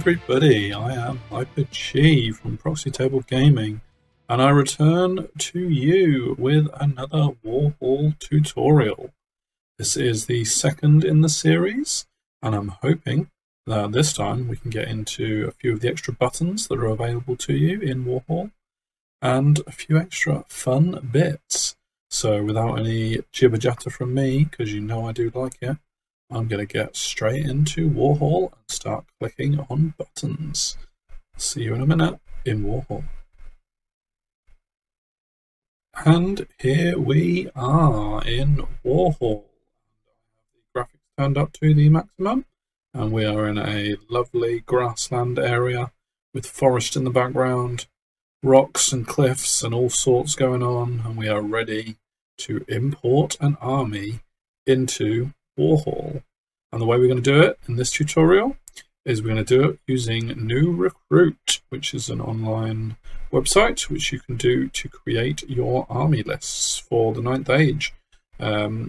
everybody, I am Hyper-G from Proxy Table Gaming, and I return to you with another Warhall tutorial. This is the second in the series, and I'm hoping that this time we can get into a few of the extra buttons that are available to you in Warhall, and a few extra fun bits. So without any jibber jatter from me, because you know I do like it, I'm going to get straight into Warhall and start clicking on buttons. See you in a minute in Warhall. And here we are in Warhall. The graphics turned up to the maximum, and we are in a lovely grassland area with forest in the background, rocks and cliffs and all sorts going on, and we are ready to import an army into Warhall. And the way we're going to do it in this tutorial is we're going to do it using New Recruit, which is an online website which you can do to create your army lists for the 9th Age. I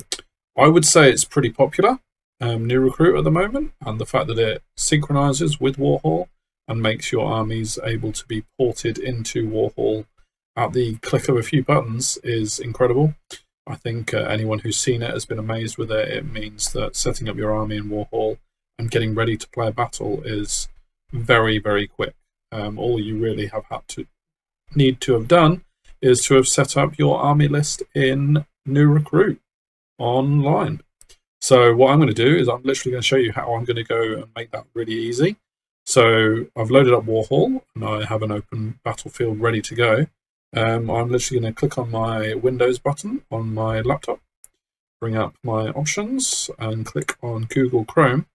would say it's pretty popular, New Recruit at the moment, and the fact that it synchronizes with Warhall and makes your armies able to be ported into Warhall at the click of a few buttons is incredible. I think anyone who's seen it has been amazed with it. It means that setting up your army in Warhall and getting ready to play a battle is very, very quick. All you really have need to have done is to have set up your army list in New Recruit online. So what I'm going to do is I'm literally going to show you how I'm going to go and make that really easy. So I've loaded up Warhall and I have an open battlefield ready to go. I'm literally going to click on my Windows button on my laptop, bring up my options and click on Google Chrome,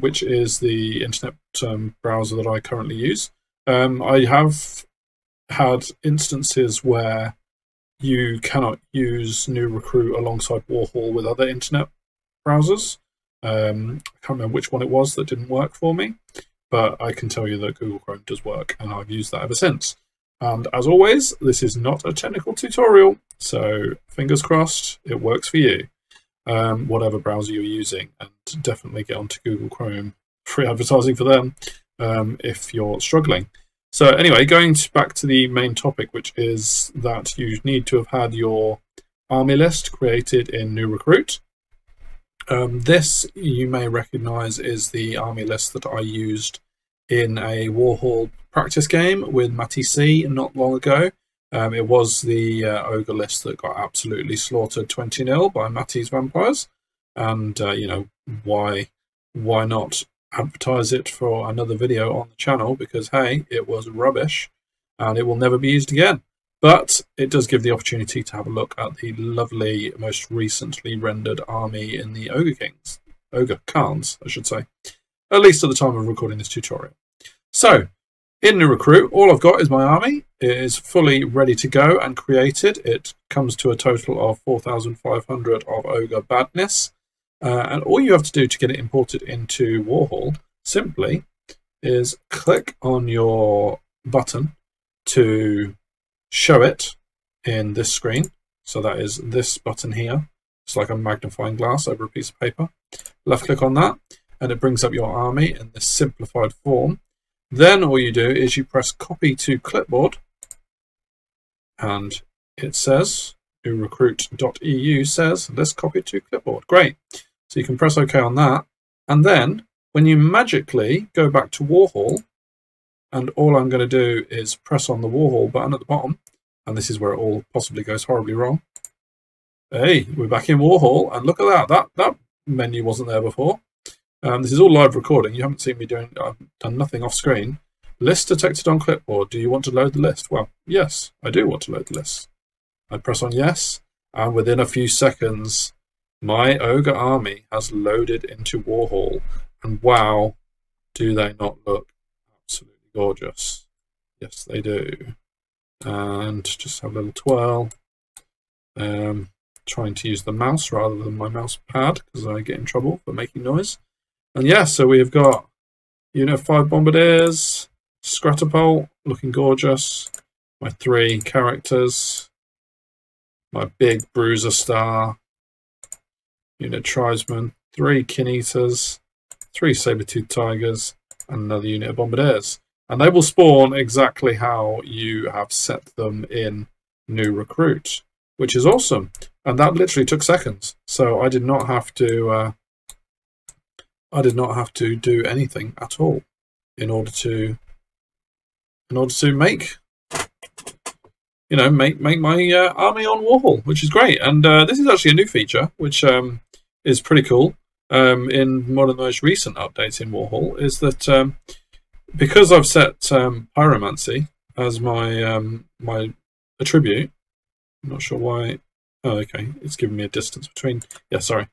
which is the internet browser that I currently use. I have had instances where you cannot use New Recruit alongside Warhall with other internet browsers. I can't remember which one it was that didn't work for me, but I can tell you that Google Chrome does work, and I've used that ever since. And as always, this is not a technical tutorial, so fingers crossed it works for you, whatever browser you're using. And definitely get onto Google Chrome, free advertising for them, if you're struggling. So anyway, going back to the main topic, which is that you need to have had your army list created in New Recruit. This, you may recognize, is the army list that I used in a Warhall practice game with Matty C not long ago. It was the ogre list that got absolutely slaughtered 20-0 by Matty's vampires, and you know, why not advertise it for another video on the channel, because hey, it was rubbish and it will never be used again. But it does give the opportunity to have a look at the lovely most recently rendered army in the Ogre Khans, I should say, at least at the time of recording this tutorial. So in New Recruit, all I've got is my army. It is fully ready to go and created. It comes to a total of 4,500 of Ogre Badness. And all you have to do to get it imported into Warhall simply is click on your button to show it in this screen. So that is this button here. It's like a magnifying glass over a piece of paper. Left click on that, and it brings up your army in this simplified form. Then all you do is you press copy to clipboard, and it says newrecruit.eu says let's copy to clipboard. Great. So you can press OK on that, and then when you magically go back to Warhall, and all I'm going to do is press on the Warhall button at the bottom, and this is where it all possibly goes horribly wrong. Hey, we're back in Warhall, and look at that. That menu wasn't there before. This is all live recording. You haven't seen me doing, I've done nothing off screen. List detected on clipboard. Do you want to load the list? Well, yes, I do want to load the list. I press on yes, and within a few seconds, my Ogre army has loaded into Warhall. And wow, do they not look absolutely gorgeous? Yes, they do. And just have a little twirl. Trying to use the mouse rather than my mouse pad, because I get in trouble for making noise. And yeah, so we've got Unit 5 Bombardiers, Scratapult, looking gorgeous, my 3 characters, my big Bruiser Star, Unit Tribesman, 3 Kin Eaters, 3 Sabretooth Tigers, and another unit of Bombardiers. And they will spawn exactly how you have set them in New Recruit, which is awesome. And that literally took seconds, so I did not have to do anything at all in order to make make my army on Warhall, which is great. And this is actually a new feature, which is pretty cool. In one of the most recent updates in Warhall is that because I've set pyromancy as my my attribute, I'm not sure why. Oh, okay, it's giving me a distance between. Yeah, sorry.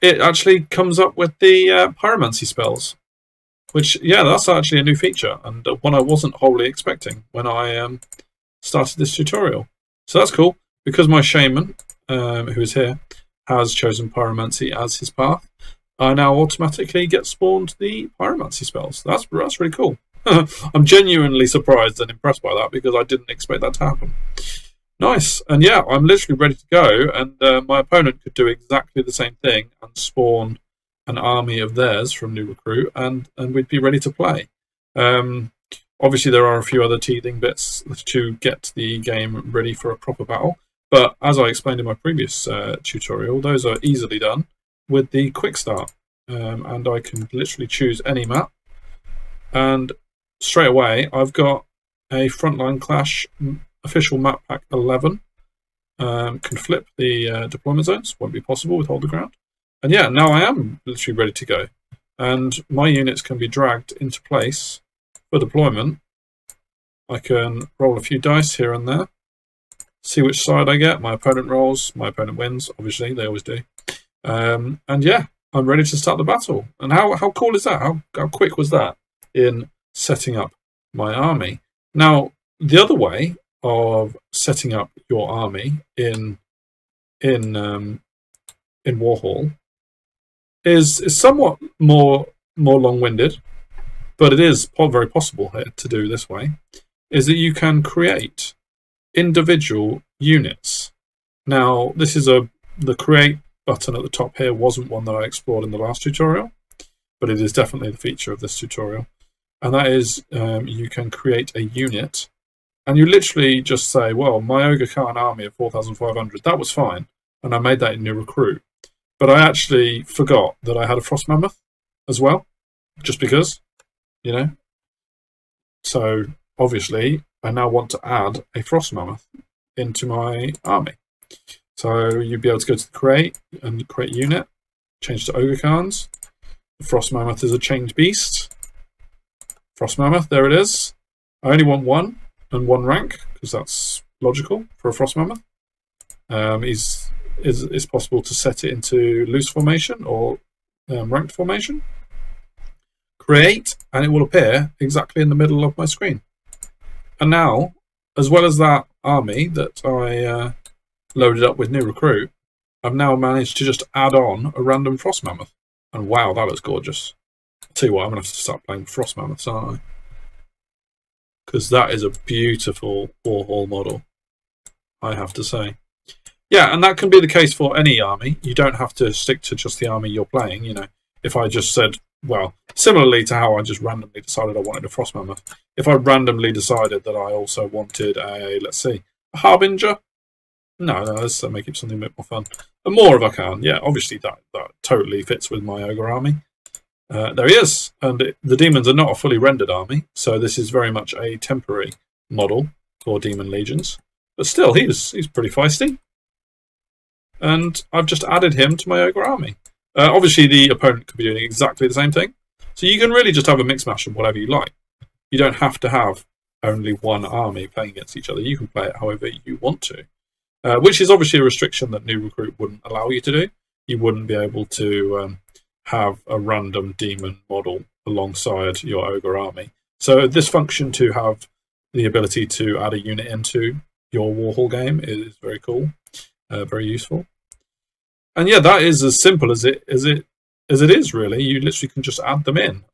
It actually comes up with the pyromancy spells, which, yeah, that's actually a new feature, and one I wasn't wholly expecting when I started this tutorial. So that's cool, because my shaman, who is here, has chosen pyromancy as his path, I now automatically get spawned the pyromancy spells. That's really cool. I'm genuinely surprised and impressed by that, because I didn't expect that to happen. Nice. And yeah, I'm literally ready to go, and my opponent could do exactly the same thing and spawn an army of theirs from New Recruit, and we'd be ready to play. Obviously there are a few other teething bits to get the game ready for a proper battle, but as I explained in my previous tutorial, those are easily done with the quick start, and I can literally choose any map, and straight away I've got a Frontline Clash official map pack 11. Can flip the deployment zones, won't be possible with Hold the Ground. And yeah, now I am literally ready to go, and my units can be dragged into place for deployment. I can roll a few dice here and there, see which side I get. My opponent rolls, my opponent wins, obviously, they always do. And yeah, I'm ready to start the battle. And how cool is that? How quick was that in setting up my army? Now, the other way of setting up your army in Warhall is somewhat more long-winded, but it is very possible here to do this way, is that you can create individual units. Now, this is the create button at the top here wasn't one that I explored in the last tutorial, but it is definitely the feature of this tutorial, and that is you can create a unit, and you literally just say, well, my Ogre Khan army of 4,500, that was fine, and I made that in New Recruit, but I actually forgot that I had a Frost Mammoth as well, just because, you know. So obviously I now want to add a Frost Mammoth into my army. So you'd be able to go to the create and create unit, change to Ogre Khans. The Frost Mammoth is a chained beast. Frost Mammoth, there it is. I only want one and one rank, because that's logical for a Frost Mammoth. It's possible to set it into loose formation or ranked formation. Create, and it will appear exactly in the middle of my screen. And now, as well as that army that I loaded up with New Recruit, I've now managed to just add on a random Frost Mammoth. And wow, that looks gorgeous. I'll tell you what, I'm going to have to start playing Frost Mammoths, aren't I? Because that is a beautiful Warhall model, I have to say. Yeah, and that can be the case for any army. You don't have to stick to just the army you're playing, you know. If I just said, well, similarly to how I just randomly decided I wanted a Frost Mammoth, if I randomly decided that I also wanted a, let's see, a Harbinger? No, let's make it something a bit more fun. A more of a Khan, yeah, obviously that totally fits with my Ogre army. There he is, and the demons are not a fully rendered army, so this is very much a temporary model for Demon Legions. But still, he's pretty feisty. And I've just added him to my Ogre army. Obviously, the opponent could be doing exactly the same thing. So you can really just have a mix-mash of whatever you like. You don't have to have only one army playing against each other. You can play it however you want to, which is obviously a restriction that New Recruit wouldn't allow you to do. You wouldn't be able to have a random demon model alongside your Ogre army. So this function to have the ability to add a unit into your Warhall game is very cool. Very useful. And yeah, that is as simple as it is, really. You literally can just add them in.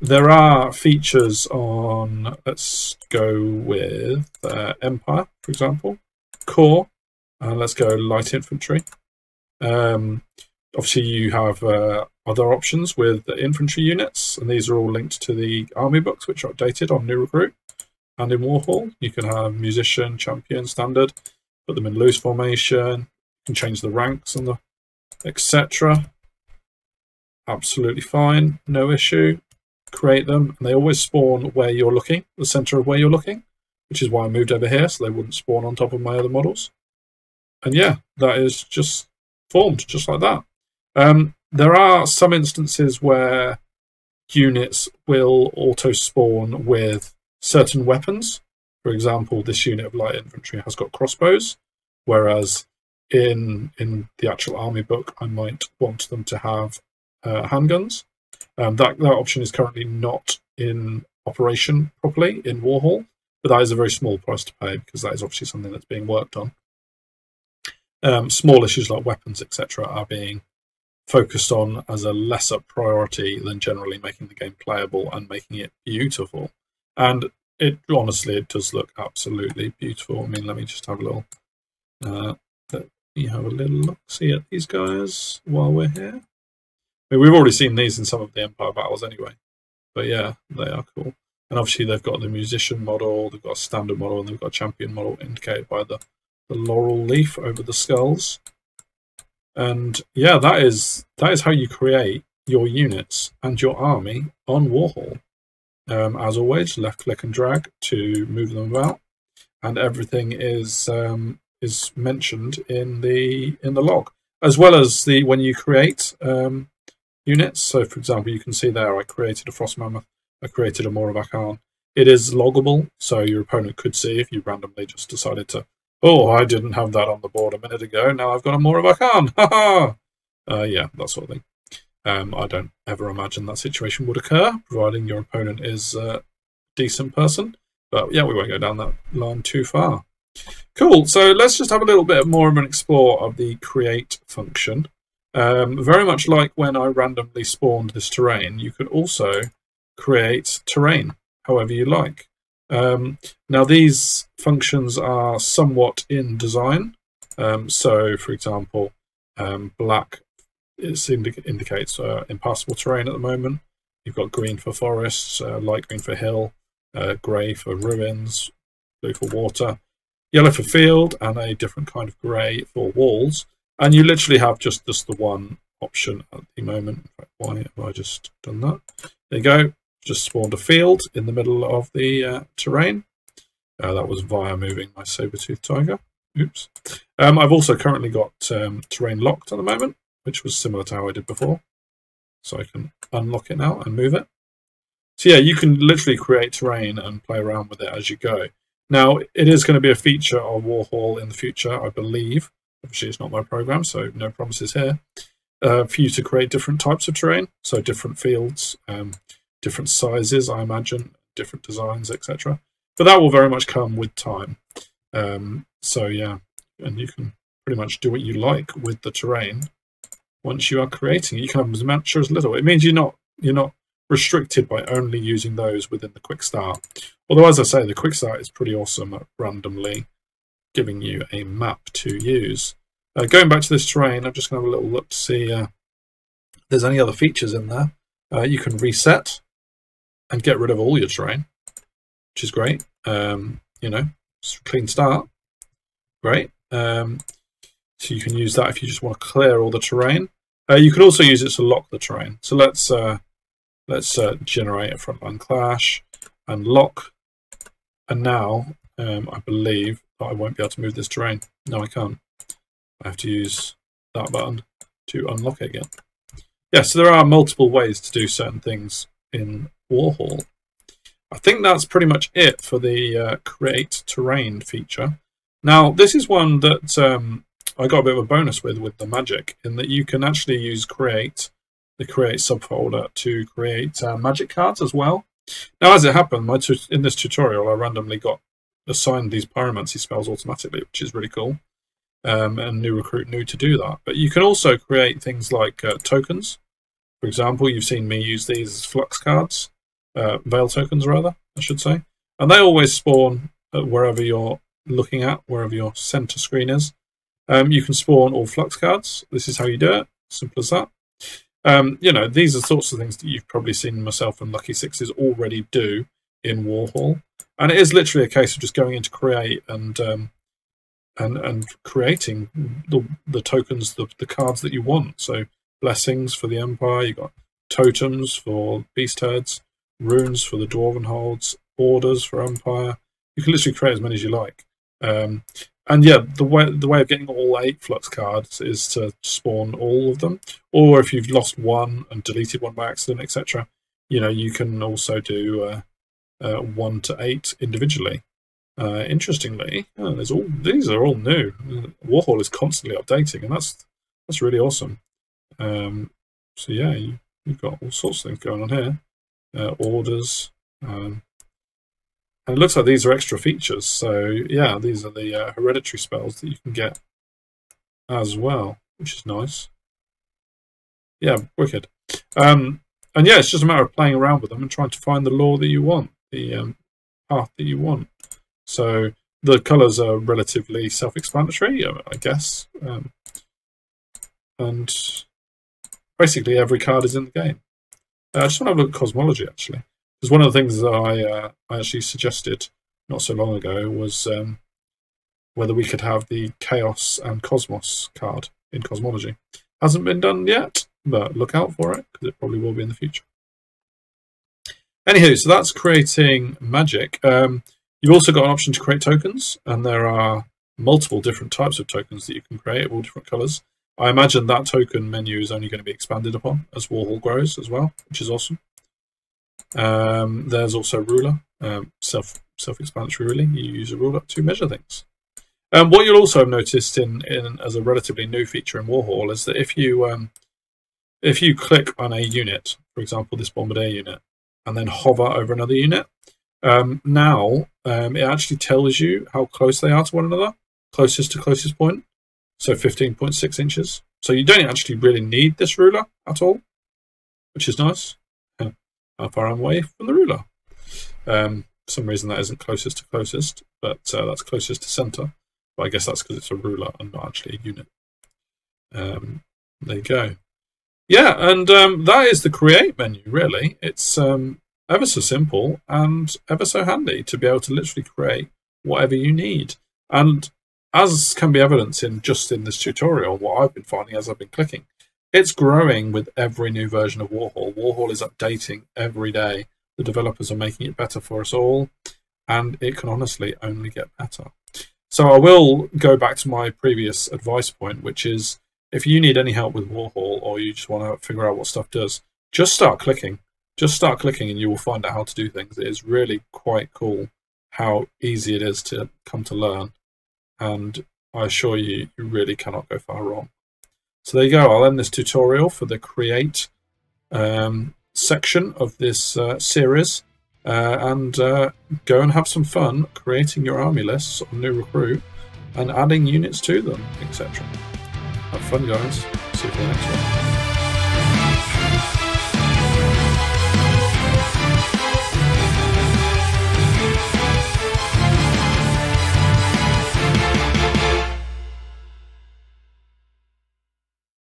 There are features on, let's go with Empire, for example, Core, and let's go Light Infantry. Obviously, you have other options with the infantry units, and these are all linked to the army books, which are updated on New Recruit. And in Warhall, you can have musician, champion, standard, put them in loose formation, you can change the ranks and the etc. Absolutely fine, no issue. Create them, and they always spawn where you're looking, the center of where you're looking, which is why I moved over here, so they wouldn't spawn on top of my other models. And yeah, that is just formed, just like that. There are some instances where units will auto-spawn with certain weapons. For example, this unit of light infantry has got crossbows, whereas in the actual army book, I might want them to have handguns. That option is currently not in operation properly in Warhall, but that is a very small price to pay because that is obviously something that's being worked on. Small issues like weapons, etc., are being focused on as a lesser priority than generally making the game playable and making it beautiful. And it honestly, it does look absolutely beautiful. I mean, let me just have a little let me have a little look, see at these guys while we're here. I mean, we've already seen these in some of the Empire battles anyway, but yeah, they are cool. And obviously they've got the musician model, they've got a standard model, and they've got a champion model indicated by the laurel leaf over the skulls. And yeah, that is how you create your units and your army on Warhall. As always, left click and drag to move them about, and everything is mentioned in the log, as well as the when you create units. So for example, you can see there I created a Frost Mammoth, I created a Moravac Khan. It is loggable, so your opponent could see if you randomly just decided to, oh, I didn't have that on the board a minute ago, now I've got a Moravac Khan, haha. Yeah, that sort of thing. I don't ever imagine that situation would occur, providing your opponent is a decent person. But yeah, we won't go down that line too far. Cool, so let's just have a little bit more of an explore of the create function. Very much like when I randomly spawned this terrain, you could also create terrain however you like. Now these functions are somewhat in design. So for example, black indicates impassable terrain at the moment. You've got green for forests, light green for hill, grey for ruins, blue for water, yellow for field, and a different kind of grey for walls. And you literally have just the one option at the moment. In fact, why have I just done that? There you go. Just spawned a field in the middle of the terrain. That was via moving my Sabretooth Tiger. Oops. I've also currently got terrain locked at the moment, which was similar to how I did before. So I can unlock it now and move it. So yeah, you can literally create terrain and play around with it as you go. Now, it is going to be a feature of Warhall in the future, I believe. Obviously, it's not my program, so no promises here. For you to create different types of terrain, so different fields, different sizes, I imagine, different designs, etc. But that will very much come with time. So yeah, and you can pretty much do what you like with the terrain once you are creating it. You can have as much or as little. It means you're not restricted by only using those within the quick start. Although, as I say, the quick start is pretty awesome at randomly giving you a map to use. Going back to this terrain, I'm just going to have a little look to see if there's any other features in there. You can reset and get rid of all your terrain, which is great. You know, it's a clean start. Great. So you can use that if you just want to clear all the terrain. You can also use it to lock the terrain. So let's generate a frontline clash and lock. And now I believe that I won't be able to move this terrain. No, I can't. I have to use that button to unlock it again. Yeah, so there are multiple ways to do certain things in Warhall. I think that's pretty much it for the create terrain feature. Now, this is one that I got a bit of a bonus with the magic, in that you can actually use create, the create subfolder, to create magic cards as well. Now, as it happened, in this tutorial, I randomly got assigned these pyromancy spells automatically, which is really cool. And New Recruit knew to do that. But you can also create things like tokens. For example, you've seen me use these as flux cards, veil tokens rather, I should say. And they always spawn wherever you're looking at, wherever your center screen is. You can spawn all flux cards. This is how you do it. Simple as that. You know, these are sorts of things that you've probably seen myself and Lucky Sixes already do in Warhall, and it is literally a case of just going into create and creating the tokens, the cards that you want. So blessings for the Empire, you got totems for Beast Herds, runes for the Dwarven Holds, orders for Empire. You can literally create as many as you like. And yeah, the way of getting all 8 flux cards is to spawn all of them, or if you've lost one and deleted one by accident, etc., you know, you can also do 1 to 8 individually. Interestingly, these are all new. Warhall is constantly updating, and that's really awesome. So yeah, you've got all sorts of things going on here. Orders. And it looks like these are extra features. So yeah, these are the hereditary spells that you can get as well, which is nice. Yeah, wicked. And yeah, it's just a matter of playing around with them and trying to find the lore that you want, the path that you want. So the colors are relatively self-explanatory, I guess. And basically every card is in the game. I just want to have a look at Cosmology, actually. Because one of the things that I actually suggested not so long ago was whether we could have the Chaos and Cosmos card in Cosmology. Hasn't been done yet, but look out for it, because it probably will be in the future. Anywho, so that's creating magic. You've also got an option to create tokens, and there are multiple different types of tokens that you can create of all different colours. I imagine that token menu is only going to be expanded upon as Warhall grows as well, which is awesome. There's also ruler, self-explanatory really. You use a ruler to measure things. What you'll also have noticed in as a relatively new feature in Warhall is that if you click on a unit, for example this Bombardier unit, and then hover over another unit, it actually tells you how close they are to one another, closest to closest point, so 15.6 inches. So you don't actually really need this ruler at all, which is nice. How far I'm away from the ruler. For some reason that isn't closest to closest, but that's closest to center. But I guess that's because it's a ruler and not actually a unit. There you go. Yeah, and that is the create menu, really. It's ever so simple and ever so handy to be able to literally create whatever you need. And as can be evidenced in just in this tutorial, what I've been finding as I've been clicking, it's growing with every new version of Warhall. Warhall is updating every day. The developers are making it better for us all, and it can honestly only get better. So I will go back to my previous advice point, which is if you need any help with Warhall or you just want to figure out what stuff does, just start clicking. Just start clicking and you will find out how to do things. It is really quite cool how easy it is to come to learn, and I assure you, you really cannot go far wrong. So there you go, I'll end this tutorial for the create section of this series and go and have some fun creating your army lists on New Recruit and adding units to them, etc. Have fun guys, see you for the next one.